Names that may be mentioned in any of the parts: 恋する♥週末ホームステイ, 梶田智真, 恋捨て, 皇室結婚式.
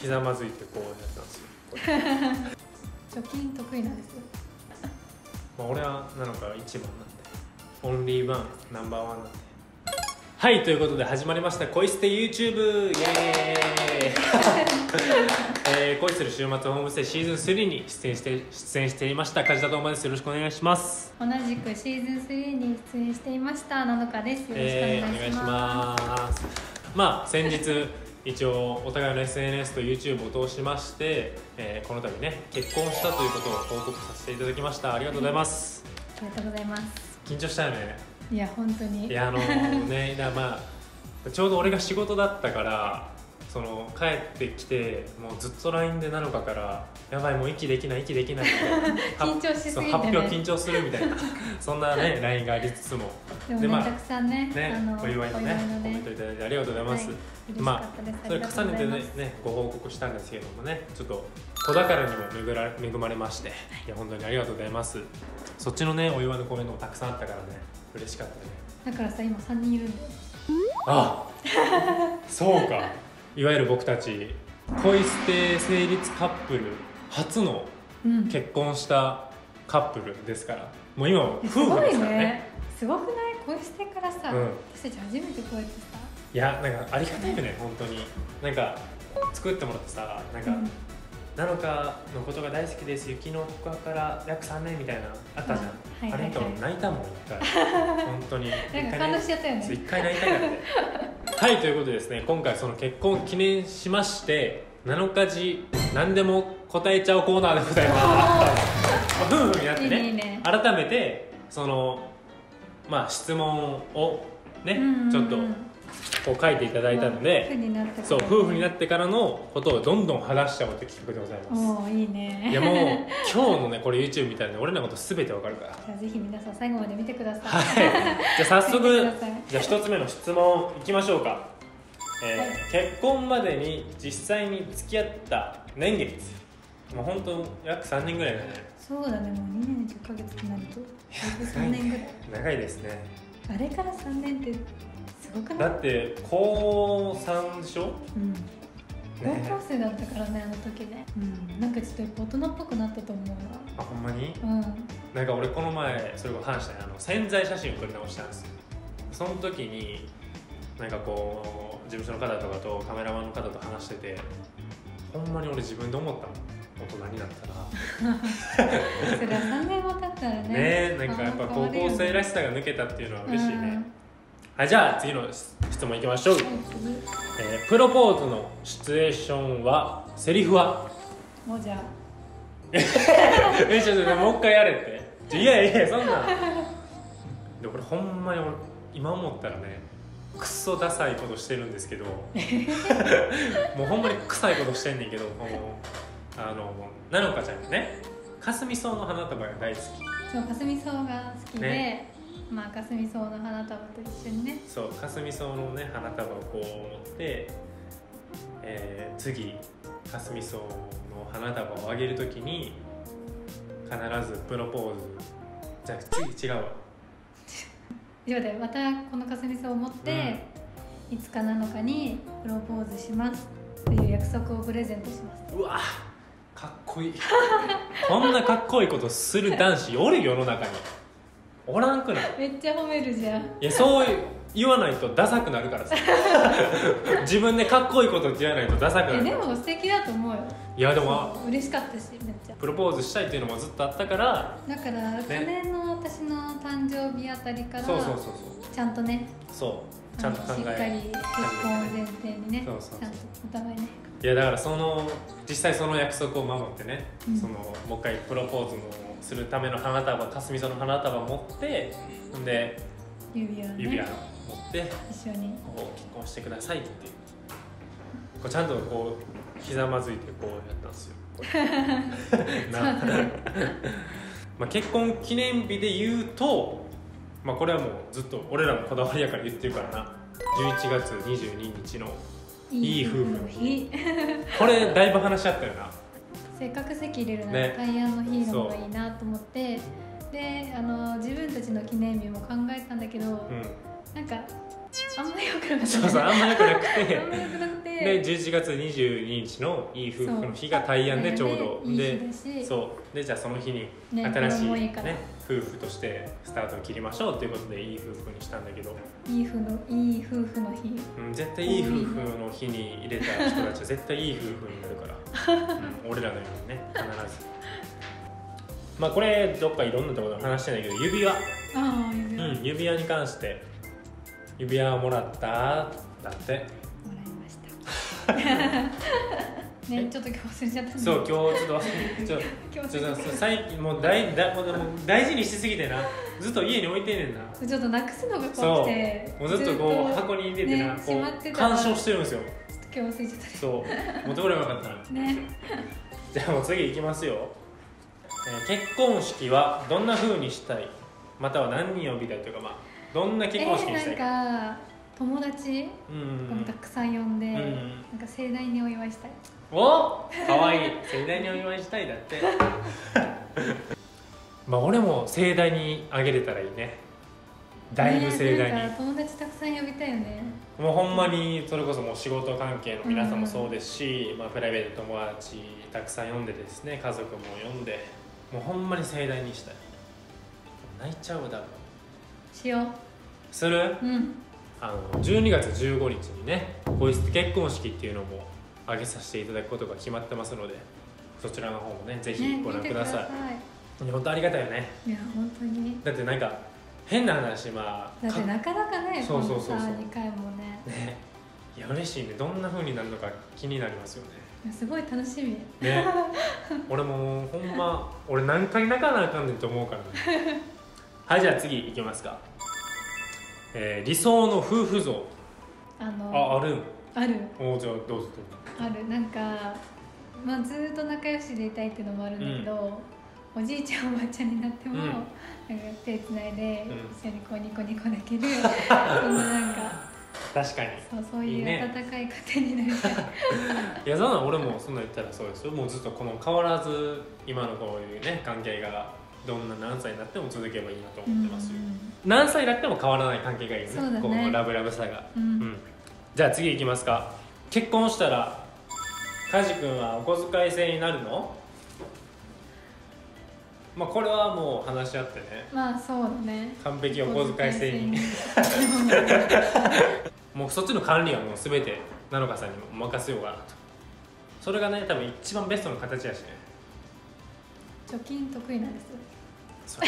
ひざまずいてこうやったんですよ。貯金得意なんですよ。まあ俺はなのか一番なんで、オンリーワンナンバーワンなんで。はい、ということで始まりました「恋捨て YouTube」イエーイ恋する週末ホームステイシーズン3に出演していました梶田智真です。よろしくお願いします。同じくシーズン3に出演していましたなのかです。よろしくお願いします。まあ先日一応お互いの SNS と YouTube を通しまして、この度ね結婚したということを報告させていただきました。ありがとうございます。ありがとうございます。緊張したよね。いや本当に、いやね、まあちょうど俺が仕事だったから、その帰ってきてもうずっと LINE でなのかから「やばいもう息できない」みたいな発表緊張するみたいなそんなね LINE がありつつも、でもたくさんねお祝いのねコメントいただいてありがとうございます。まあそれ重ねてねご報告したんですけどもね、ちょっと子宝にも恵まれまして、いや本当にありがとうございます。そっちのねお祝いのコメントもたくさんあったからね嬉しかったね。だからさ今3人いるんだよ。ああそうか。いわゆる僕たち恋捨て成立カップル初の結婚したカップルですから、うん、もう今は夫婦ですからね。すごいね。すごくない？恋捨てからさ、うん、私たち初めてこうやってさ、いやなんかありがたいよね本当に。なんか作ってもらってさ、なんか、うん、なのかのことが大好きです、雪の告白から約3年みたいなあったじゃん。あれと泣いたもん、一回本当になんか感動しちゃったよね。一回泣いたからねはい、ということでですね、今回その結婚を記念しまして7日時何でも答えちゃうコーナーでございます。夫婦になってね改めてそのまあ質問をねちょっとこう書いていただいたので、そう夫婦になってからのことをどんどん話しちゃおうって企画でございます。おいいね。いやもう今日のねこれ YouTube みたいな俺のことすべてわかるから、じゃあぜひ皆さん最後まで見てください。はい、じゃあ早速じゃあ1つ目の質問いきましょうか。結婚までに実際に付き合った年月、もう本当約3年ぐらいだね。そうだね、もう2年10ヶ月になると約3年ぐらい。長いですね。あれから3年ってだって高3でしょ、うん、高校生だったからねあの時ね、うん、なんかちょっとやっぱ大人っぽくなったと思うな。あ、ほんまに？うん、なんか俺この前それこそ話したね、宣材写真を撮り直したんですよ。その時になんかこう事務所の方とかとカメラマンの方と話してて、ほんまに俺自分で思ったの、大人になったなそれは3年も経ったらね。ね、なんかやっぱ高校生らしさが抜けたっていうのは嬉しいね。はい、じゃあ次の質問いきましょう。プロポーズのシチュエーションは、セリフはもうじゃあちょっともう一回やれって。いやいやそんなでこれほんまに俺今思ったらねクソダサいことしてるんですけどもうほんまに臭いことしてんねんけど、なのかちゃんがねかすみ草の花束が大好き。そう、かすみ草が好きで、ね、まあかすみ草の花束と一緒にね、そうかすみ草のね花束をこう持って、次かすみ草の花束をあげるときに必ずプロポーズ、じゃあ次違うわ以上でまたこのかすみ草を持って、うん、いつかなのかにプロポーズしますっていう約束をプレゼントします。うわかっこいいこんなかっこいいことする男子おる世の中におらんくない？めっちゃ褒めるじゃん。いやそう言わないとダサくなるからさ自分でかっこいいことって言わないとダサくなる。でも素敵だと思うよ。いやでも嬉しかったし、めっちゃプロポーズしたいっていうのもずっとあったから、だから去年の私の誕生日あたりからちゃんとね、そうちゃんと考え、しっかり結婚を前提にね、ちゃんとお互いね。いやだからその実際その約束を守ってね、そのもう一回プロポーズのするための花束、かすみ草の花束持って、んで指輪持って一緒に結婚してくださいっていう、こうちゃんとこうひざまずいてこうやったんですよ。まあ結婚記念日で言うと、まあこれはもうずっと俺らもこだわりやから言ってるからな。11月22日のいい夫婦の日。これだいぶ話し合ったよな。せっかく籍入れるなら大安の日の方がいいなと思って、ね、で自分たちの記念日も考えたんだけど、うん、なんかあんまり良くなかった。そうそう、あんまり良くなくてで11月22日のいい夫婦の日が大安でちょうどう、ね、いい日でそうでじゃあその日に新しい、ねね、夫婦としてスタートを切りましょうということでいい夫婦にしたんだけど、いい夫婦の日、うん、絶対いい夫婦の日に入れた人たちは絶対いい夫婦になるから、うん、俺らのようにね必ず。まあこれどっかいろんなところで話してないけど指輪、うん、指輪に関して指輪をもらっただってもらいましたね、ちょっと今日忘れちゃったんでそう今日ちょっと忘れちゃったちょっと最近もう大事にしすぎてなずっと家に置いてんねんなちょっとなくすのが怖くてもうずっとこう箱に入れてな、ね、こう干渉してるんですよ。ちょっと今日忘れちゃったね。そうもうどこでもよかったなね。じゃあもう次いきますよ。結婚式はどんな風にしたいまたは何人呼びたいというか、まあ、どんな結婚式にしたいか、なんか友達をたくさん呼んで、うんうん、なんか盛大にお祝いしたい。おっかわいい盛大にお祝いしたいだってまあ俺も盛大にあげれたらいいね。だいぶ盛大に、なんか友達たくさん呼びたいよね。もうほんまにそれこそもう仕事関係の皆さんもそうですし、うんまあ、プライベート友達たくさん呼んでですね、家族も呼んでもうほんまに盛大にしたい。泣いちゃうだろう。しよう。する？うん。12月15日にね、皇室結婚式っていうのも挙げさせていただくことが決まってますので、そちらの方もね、ぜひご覧ください。ね、見てください。いや、本当ありがたいよね。いや、本当に。だってなんか変な話、まあだってなかなかね、そうそうそうそう。2回もね。ね、いや嬉しいね。どんな風になるのか気になりますよね。すごい楽しみね俺もほんま俺何回泣かなあかんねんと思うからねはいじゃあ次いきますか、理想の夫婦像 あるあるおじゃあどうぞあるなんか、まあ、ずっと仲良しでいたいっていうのもあるんだけど、うん、おじいちゃんおばあちゃんになっても、うん、なんか手つないで、うん、一緒にこうニコニコ泣けるそんななんか確かにそういう温かい家庭になりたい。いやそんな俺もそんな言ったらそうですよ。もうずっとこの変わらず今のこういうね関係がどんな何歳になっても続けばいいなと思ってますよ。何歳になっても変わらない関係がいいよね。ねこのラブラブさが、うんうん。じゃあ次いきますか。結婚したらカジ君はお小遣い制になるの？まあこれはもう話し合ってね。まあそうだね。完璧お小遣い制に。もうそっちの管理はもう全て菜乃華さんにも任せようかなと。それがね多分一番ベストの形やしね。貯金得意なんです。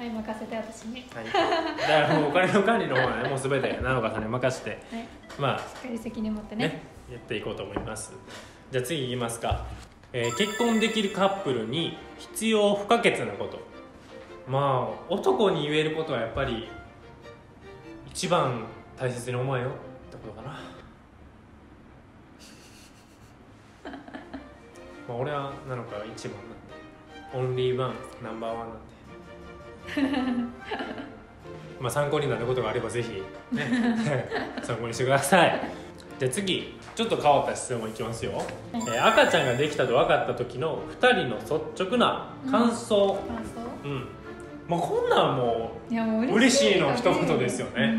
はい任せて私に、はい、だからもうお金の管理の方はねもう全て菜乃華さんに任せて、はい、まあしっかり責任持って ねやっていこうと思います。じゃあ次いきますか、結婚できるカップルに必要不可欠なこと。まあ男に言えることはやっぱり一番大切に思えよってことかなまあ俺はなのか一番なんでオンリーワンナンバーワンなんでまあ参考になることがあればぜひね参考にしてください。じゃあ次ちょっと変わった質問いきますよ、赤ちゃんができたと分かった時の2人の率直な感想、うん、感想うんまあ、こんなんもう嬉しいの一言ですよね。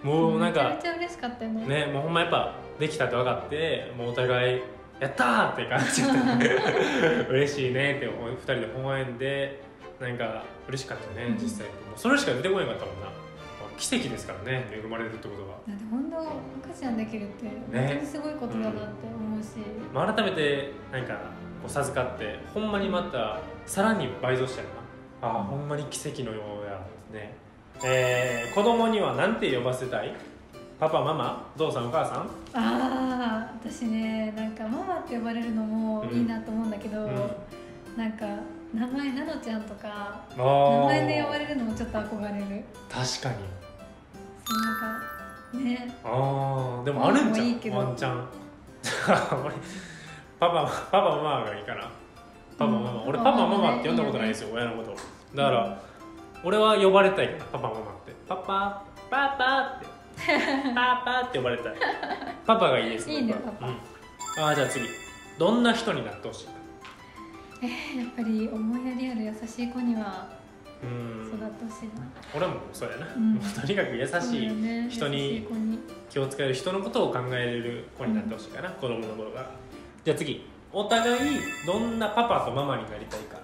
もうなんかめちゃめちゃ嬉しかったよね。もうほんまやっぱできたって分かってもうお互いやったーって感じで嬉しいねって2人で微笑んでなんか嬉しかったね。実際もうそれしか出てこなかったもんな。奇跡ですからね恵まれるってことが。だって本当赤ちゃんできるって本当にすごいことだなって思うし、まあ、改めてなんかこう授かってほんまにまたさらに倍増したよな。ああほんまに奇跡のようやね。子供には何て呼ばせたい？パパママお父さんお母さん？ああ私ねなんかママって呼ばれるのもいいなと思うんだけど、うん、なんか名前なのちゃんとか名前で呼ばれるのもちょっと憧れる。確かに。そうなんかね。ああでもあるんじゃん。いいけどワンちゃん。パパママがいいかな。パパママ、俺パパママって呼んだことないですよ、親のこと。だから、俺は呼ばれたいから、パパママって。パパって。パパって呼ばれたい。パパがいいですね。いいね、パパ。うん、あ、じゃあ次。どんな人になってほしいか。やっぱり思いやりある優しい子には育ってほしいな。俺もそうやな、もうとにかく優しい、ね、人に気を使える、人のことを考える子になってほしいかな、子供の頃が。じゃあ次、お互いどんなパパとママになりたいか。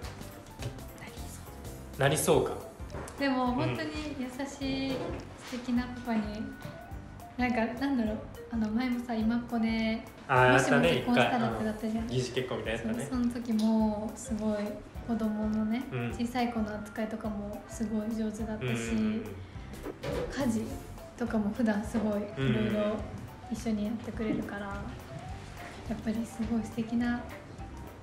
なりそうか。でも本当に優しい、素敵なパパに、なんだろう、前もさ、今っ子でもしも結婚したらってだったじゃん、疑似結婚みたいなやつだね。その時もすごい子供のね、小さい子の扱いとかもすごい上手だったし、家事とかも普段すごいいろいろ一緒にやってくれるから、やっぱりすごい素敵な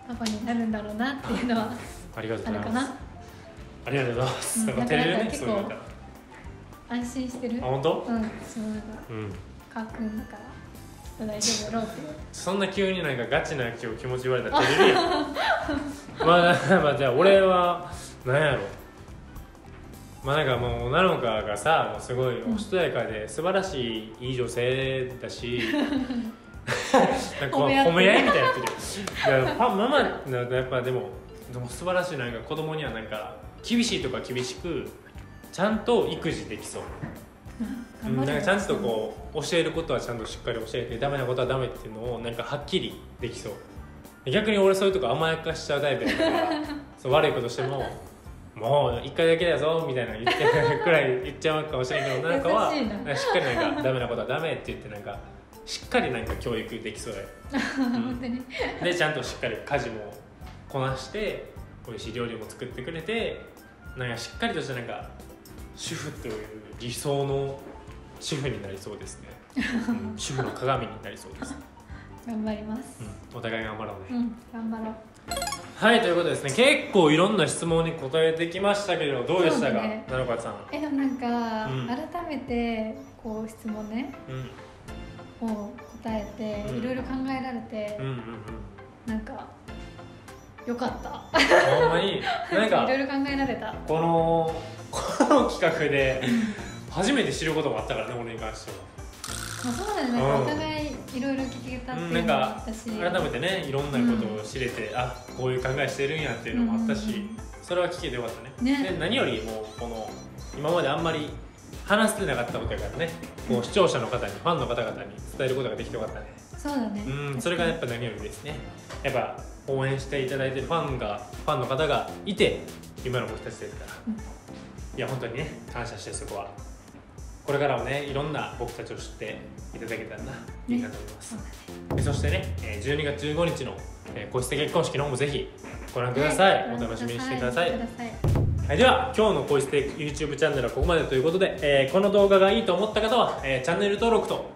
パパになるんだろうなっていうのはあるかな。ありがとうございます。なんか結構安心してる。あ、本当？うん、そうなんか、カー君だから大丈夫だろうって。そんな急になんかガチな気持ち言われたら照れるよ。まあじゃあ俺はなんやろ。まあなんかもうなのかがさ、すごいおしとやかで素晴らしいいい女性だし。なんか褒め合いみたいになってる。いや、ママやっぱでも素晴らしい、なんか子供にはなんか。厳しいとか厳しく、ちゃんと育児できそう、なんかちゃんとこう教えることはちゃんとしっかり教えて、ダメなことはダメっていうのをなんかはっきりできそう。逆に俺そういうとこ甘やかしちゃうタイプだからそう悪いことしてももう一回だけだぞみたいな言ってくらい言っちゃうかもしれないけど、なんかはしっかりなんかダメなことはダメって言って、なんかしっかりなんか教育できそうで、でちゃんとしっかり家事もこなして、美味しい料理も作ってくれて、なんかしっかりとしたなんか主婦という理想の主婦になりそうですね。主婦の鏡になりそうです。頑張ります。お互い頑張ろうね。頑張ろう。はい、ということですね。結構いろんな質問に答えてきましたけれど、どうでしたか、なのかさん。なんか、改めてこう質問ね、こう答えていろいろ考えられて、なんか。よかった。ほんまになんかいろいろ考えられた。この企画で初めて知ることもあったからね、俺に関しては。まあそうだね。お互いいろいろ聞けたっていうのもあったし、改めてね、いろんなことを知れて、あ、こういう考えしてるんやっていうのもあったし、それは聞けてよかったね。で、何よりもこの今まであんまり話してなかったことだからね、こう視聴者の方に、ファンの方々に伝えることができてよかったね。そうだね。それがやっぱ何よりですね。やっぱ応援していただいてるファンの方がいて今の僕たちですから、いや本当にね、感謝して、そこはこれからもね、いろんな僕たちを知っていただけたらないいかと思います、そしてね、12月15日の個室結婚式の方もぜひご覧ください、お楽しみにしてください。はい、では今日の「こいすて YouTube チャンネル」はここまでということで、この動画がいいと思った方は、チャンネル登録と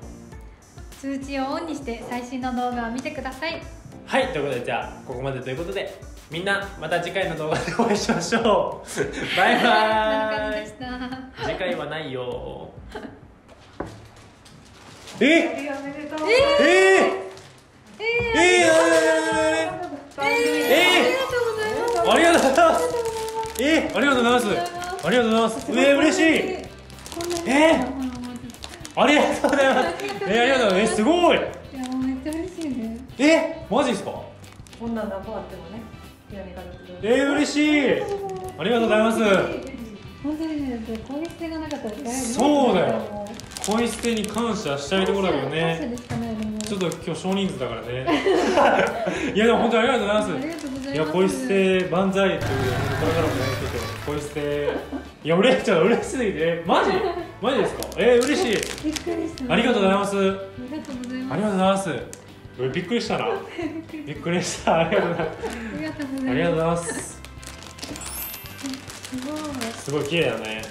通知をオンにして最新の動画を見てください。はい、ということで、じゃあここまでということで、みんなまた次回の動画でお会いしましょう。バイバーイ。次回はないよ。ありがとうございます。ありがとうございます。ありがとうございます。嬉しい。ありがとうございます。ありがとうございます。すごい。マジですか？こんなん何個あってもね、手紙ができる。嬉しい。ありがとうございます。本当にね、ポイ捨てがなかったら。そうだよ。ポイ捨てに感謝したいところだけどね。ちょっと今日少人数だからね。いやでも本当にありがとうございます。いやポイ捨て万歳というこれからもね、ポイ捨て。いや嬉しい、嬉しすぎて、マジですか？嬉しい。ありがとうございます。ありがとうございます。びっくりしたな。びっくりした。ありがとうございます。ありがとうございます。すごい綺麗だね。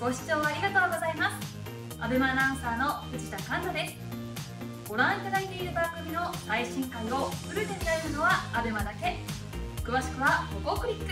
ご視聴ありがとうございます。アベマアナウンサーの藤田環奈です。ご覧いただいている番組の最新回をフルで見られるのはアベマだけ。詳しくはここをクリック。